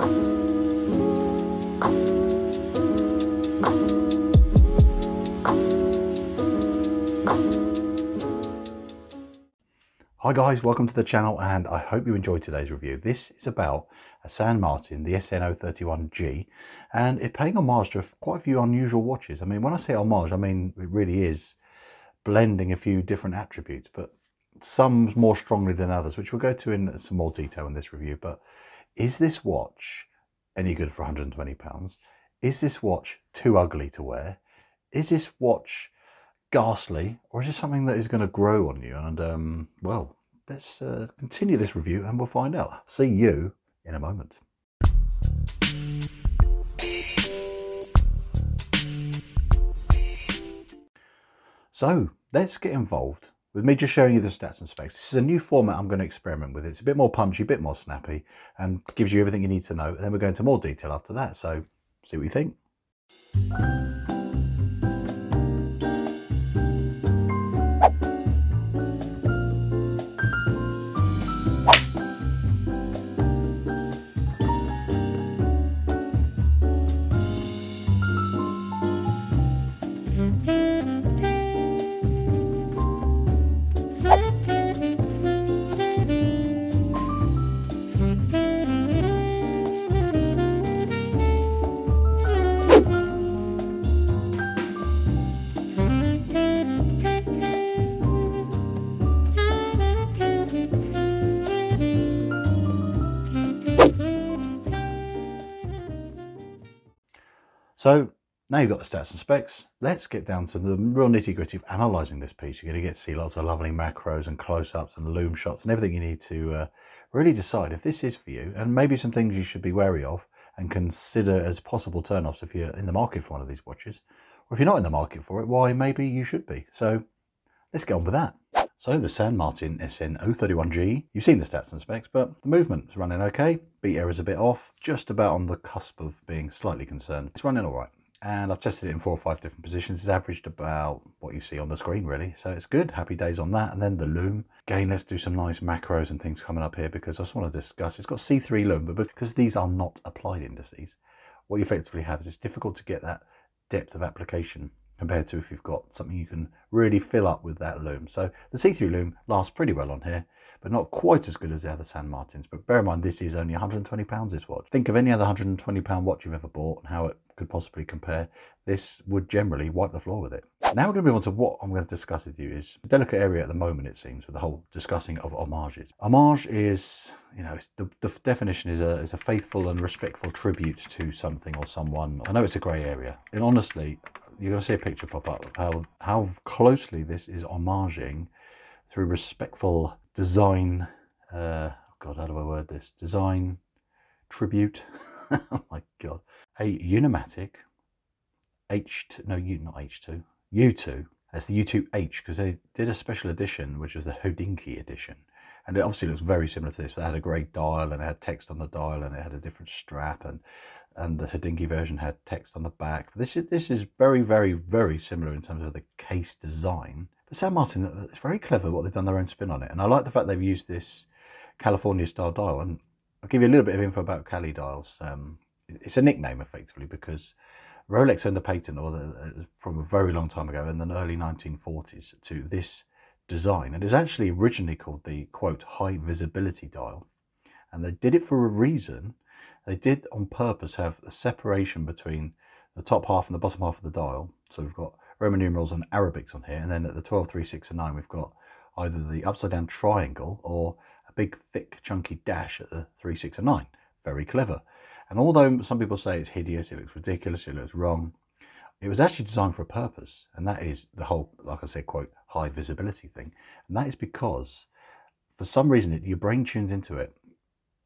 Hi guys, welcome to the channel and I hope you enjoyed today's review. This is about a San Martin, the SN031G, and it's paying homage to quite a few unusual watches. I mean, when I say homage, I mean it really is blending a few different attributes, but some more strongly than others, which we'll go to in some more detail in this review. But is this watch any good for £120? Is this watch too ugly to wear? Is this watch ghastly, or is it something that is going to grow on you? And well, let's continue this review and we'll find out. See you in a moment. So let's get involved with me just showing you the stats and specs. This is a new format I'm going to experiment with. It's a bit more punchy, a bit more snappy, and gives you everything you need to know. And then we'll go into more detail after that. So see what you think. So now you've got the stats and specs, let's get down to the real nitty gritty of analysing this piece. You're going to get to see lots of lovely macros and close-ups and loom shots and everything you need to really decide if this is for you, and maybe some things you should be wary of and consider as possible turn-offs if you're in the market for one of these watches, or if you're not in the market for it, why maybe you should be. So let's get on with that. So the San Martin SN031G, you've seen the stats and specs, but the movement's running okay. Beat error's a bit off, just about on the cusp of being slightly concerned. It's running all right. And I've tested it in 4 or 5 different positions. It's averaged about what you see on the screen really. So it's good, happy days on that. And then the lume. Again, let's do some nice macros and things coming up here because I just want to discuss, it's got C3 lume, but because these are not applied indices, what you effectively have is it's difficult to get that depth of application compared to if you've got something you can really fill up with that lume. So the C3 lume lasts pretty well on here, but not quite as good as the other San Martins. But bear in mind, this is only £120, this watch. Think of any other £120 watch you've ever bought and how it could possibly compare. This would generally wipe the floor with it. Now we're going to move on to what I'm going to discuss with you is a delicate area at the moment, it seems, with the whole discussing of homages. Homage is, you know, it's the definition is a faithful and respectful tribute to something or someone. I know it's a grey area. And honestly, you're going to see a picture pop up of how closely this is homaging through respectful design, God, how do I word this? Design tribute, oh my God. A Unimatic U2, that's the U2H, because they did a special edition, which was the Hodinkee edition. And it obviously looks very similar to this, but it had a grey dial and it had text on the dial and it had a different strap, and the Hodinkee version had text on the back. This is very, very, very similar in terms of the case design. But San Martin, it's very clever what they've done their own spin on it. And I like the fact they've used this California style dial. And I'll give you a little bit of info about Cali dials. It's a nickname effectively because Rolex owned the patent from a very long time ago in the early 1940s to this design, and it was actually originally called the quote high visibility dial, and they did it for a reason. They did on purpose have a separation between the top half and the bottom half of the dial, so we've got Roman numerals and Arabics on here, and then at the 12, 3, 6 and 9 we've got either the upside down triangle or a big thick chunky dash at the 3, 6 and 9. Very clever, and although some people say it's hideous, it looks ridiculous, it looks wrong, it was actually designed for a purpose, and that is the whole, like I said, quote, high visibility thing. And that is because, for some reason, your brain tunes into it.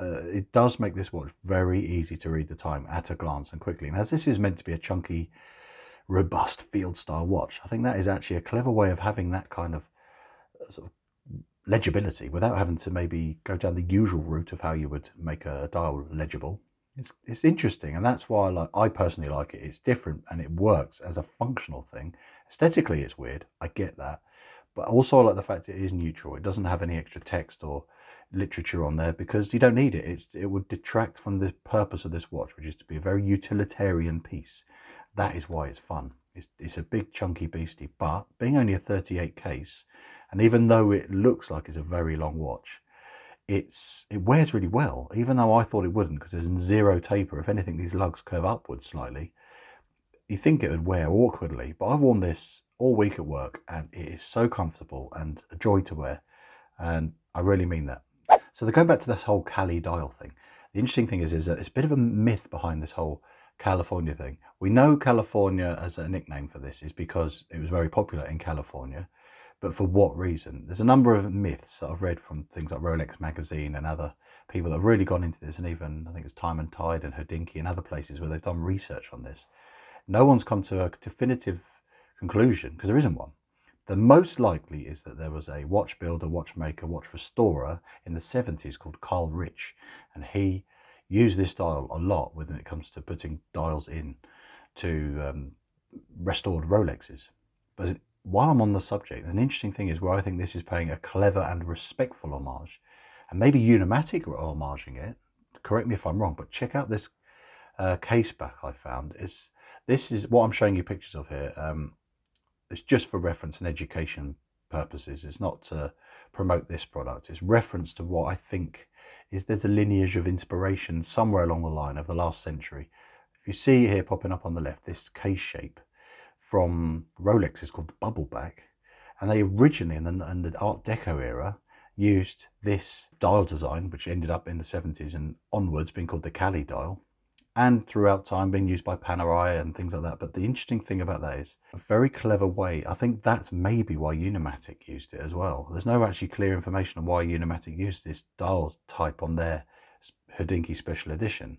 It does make this watch very easy to read the time at a glance and quickly. And as this is meant to be a chunky, robust field-style watch, I think that is actually a clever way of having that kind of sort of legibility without having to maybe go down the usual route of how you would make a dial legible. It's interesting, and that's why I personally like it. It's different and it works as a functional thing. Aesthetically it's weird, I get that, but also I like the fact it is neutral. It doesn't have any extra text or literature on there because you don't need it. It would detract from the purpose of this watch, which is to be a very utilitarian piece. That is why it's fun. It's a big chunky beastie, but being only a 38 case, and even though it looks like it's a very long watch, it wears really well, even though I thought it wouldn't because there's zero taper. If anything, these lugs curve upwards slightly. You think it would wear awkwardly, but I've worn this all week at work and it is so comfortable and a joy to wear, and I really mean that. So going back to this whole Cali dial thing, the interesting thing is that it's a bit of a myth behind this whole California thing. We know California as a nickname for this is because it was very popular in California, but for what reason? There's a number of myths that I've read from things like Rolex magazine and other people that have really gone into this, and even I think it's Time and Tide and Hodinkee and other places where they've done research on this. No one's come to a definitive conclusion because there isn't one. The most likely is that there was a watch builder, watchmaker, watch restorer in the 70s called Carl Rich, and he used this dial a lot when it comes to putting dials in to restored Rolexes. But while I'm on the subject, an interesting thing is where I think this is paying a clever and respectful homage, and maybe Unimatic are homaging it. Correct me if I'm wrong, but check out this case back I found. This is what I'm showing you pictures of here. It's just for reference and education purposes. It's not to promote this product. It's reference to what I think is there's a lineage of inspiration somewhere along the line of the last century. If you see here popping up on the left, this case shape from Rolex is called the bubble back, and they originally in the Art Deco era used this dial design, which ended up in the 70s and onwards being called the Cali dial, and throughout time being used by Panerai and things like that. But the interesting thing about that is a very clever way. I think that's maybe why Unimatic used it as well. There's no actually clear information on why Unimatic used this dial type on their Hodinkee special edition.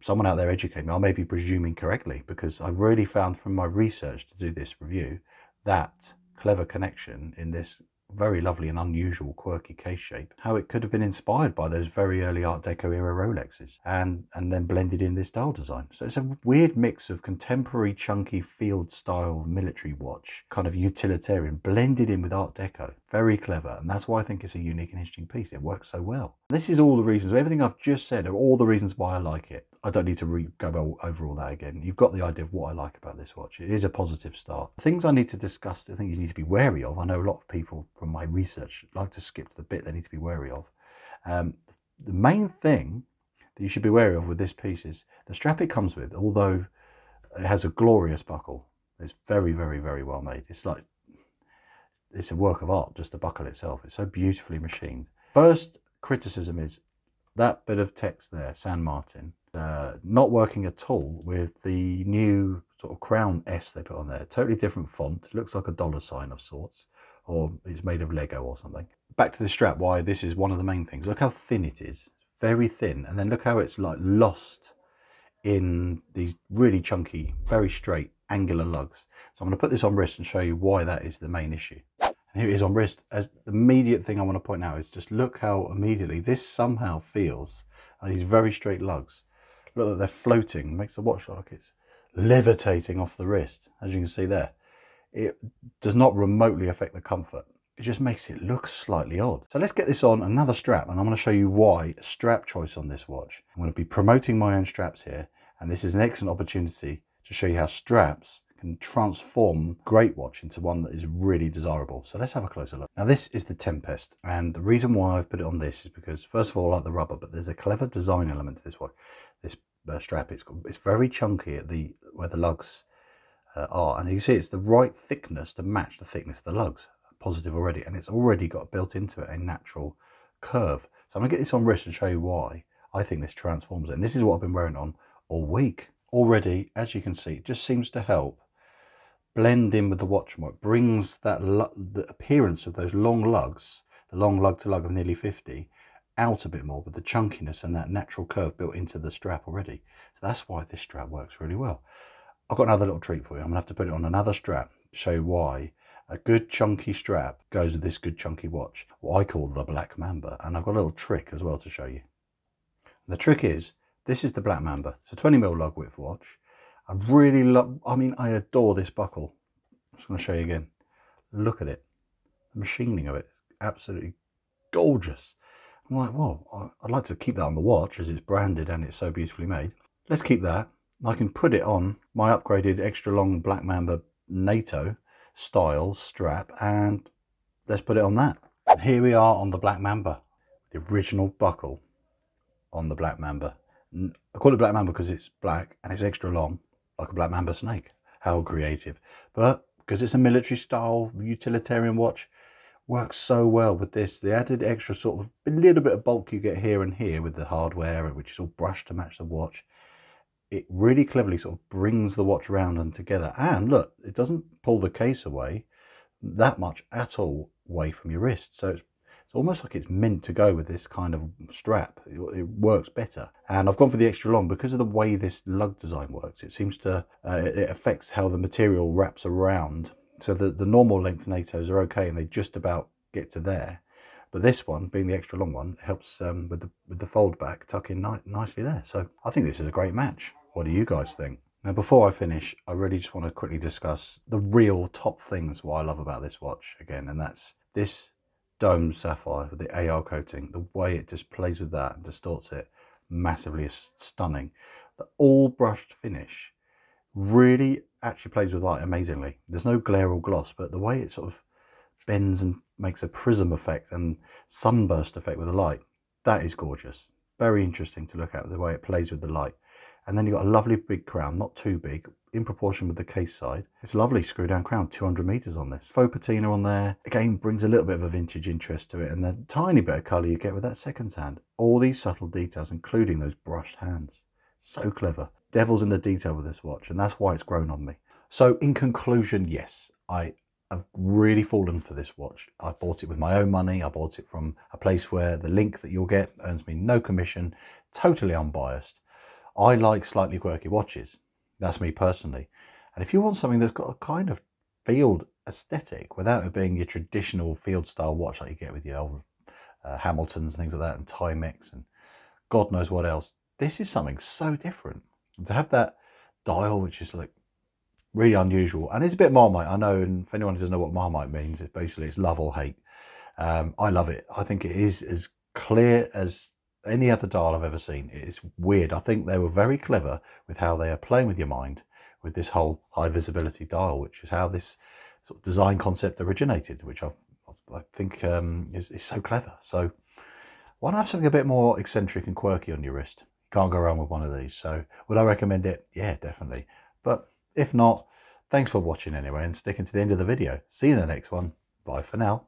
Someone out there educate me. I may be presuming correctly, because I really found from my research to do this review that clever connection in this very lovely and unusual quirky case shape, how it could have been inspired by those very early Art Deco era Rolexes and then blended in this dial design. So it's a weird mix of contemporary chunky field style military watch, kind of utilitarian, blended in with Art Deco. Very clever, and that's why I think it's a unique and interesting piece. It works so well. This is all the reasons. Everything I've just said are all the reasons why I like it. I don't need to go over all that again. You've got the idea of what I like about this watch. It is a positive start. Things I need to discuss, I think you need to be wary of. I know a lot of people from my research like to skip to the bit they need to be wary of. The main thing that you should be wary of with this piece is the strap it comes with, although it has a glorious buckle. It's very, very, very well made. It's a work of art, just the buckle itself. It's so beautifully machined. First criticism is that bit of text there, San Martin, not working at all with the new sort of crown S they put on there. Totally different font. It looks like a dollar sign of sorts, or it's made of Lego or something. Back to the strap, why this is one of the main things. Look how thin it is, very thin. And then look how it's like lost in these really chunky, very straight angular lugs. So I'm going to put this on wrist and show you why that is the main issue. And here it is on wrist. As the immediate thing I want to point out is just look how immediately this somehow feels, like these very straight lugs. Look that they're floating, makes the watch look like it's levitating off the wrist. As you can see there, it does not remotely affect the comfort. It just makes it look slightly odd. So let's get this on another strap, and I'm going to show you why strap choice on this watch. I'm going to be promoting my own straps here, and this is an excellent opportunity to show you how straps can transform great watch into one that is really desirable. So let's have a closer look. Now this is the Tempest, and the reason why I've put it on this is because first of all I like the rubber, but there's a clever design element to this watch. This strap, it's very chunky at the where the lugs are, and you see it's the right thickness to match the thickness of the lugs. Positive already, and it's already got built into it a natural curve. So I'm gonna get this on wrist and show you why I think this transforms it. And this is what I've been wearing on all week. Already, as you can see, it just seems to help blend in with the watch more. It brings that the appearance of those long lugs, the long lug to lug of nearly 50, out a bit more with the chunkiness and that natural curve built into the strap already. So that's why this strap works really well. I've got another little treat for you. I'm gonna have to put it on another strap to show you why a good chunky strap goes with this good chunky watch, what I call the Black Mamba. And I've got a little trick as well to show you. And the trick is, this is the Black Mamba. It's a 20mm lug width watch. I really I adore this buckle. I'm just going to show you again. Look at it. The machining of it, absolutely gorgeous. I'm like, well, I'd like to keep that on the watch as it's branded and it's so beautifully made. Let's keep that. I can put it on my upgraded extra long Black Mamba NATO style strap, and let's put it on that. Here we are on the Black Mamba, the original buckle on the Black Mamba. I call it Black Mamba because it's black and it's extra long, like a Black Mamba snake. How creative. But because it's a military style utilitarian watch, works so well with this. The added extra sort of a little bit of bulk you get here and here with the hardware, which is all brushed to match the watch. It really cleverly sort of brings the watch around and together. And look, it doesn't pull the case away that much at all away from your wrist. So it's almost like it's meant to go with this kind of strap. It works better. And I've gone for the extra long because of the way this lug design works. It seems to, it affects how the material wraps around. So the normal length NATOs are okay and they just about get to there. But this one, being the extra long one, helps with the fold back tuck in nicely there. So I think this is a great match. What do you guys think? Now, before I finish, I really just want to quickly discuss the real top things what I love about this watch again, and that's this domed sapphire with the AR coating. The way it just plays with that and distorts it massively is stunning. The all brushed finish really actually plays with light amazingly. There's no glare or gloss, but the way it sort of bends and makes a prism effect and sunburst effect with the light, that is gorgeous. Very interesting to look at, the way it plays with the light. And then you've got a lovely big crown, not too big, in proportion with the case side. It's a lovely screw down crown, 200 meters on this. Faux patina on there, again brings a little bit of a vintage interest to it, and the tiny bit of color you get with that second hand. All these subtle details, including those brushed hands. So clever. Devil's in the detail with this watch, and that's why it's grown on me. So in conclusion, yes, I've really fallen for this watch. I bought it with my own money. I bought it from a place where the link that you'll get earns me no commission, totally unbiased. I like slightly quirky watches. That's me personally. And if you want something that's got a kind of field aesthetic without it being your traditional field style watch like you get with your old Hamiltons and things like that, and Timex and God knows what else, this is something so different. And to have that dial, which is like really unusual, and it's a bit Marmite, I know, and if anyone doesn't know what Marmite means, it's basically it's love or hate. I love it. I think it is as clear as any other dial I've ever seen. It's weird. I think they were very clever with how they are playing with your mind with this whole high visibility dial, which is how this sort of design concept originated, which I think is so clever. So why not have something a bit more eccentric and quirky on your wrist? You can't go wrong with one of these. So would I recommend it? Yeah, definitely. But if not, thanks for watching anyway and sticking to the end of the video. See you in the next one. Bye for now.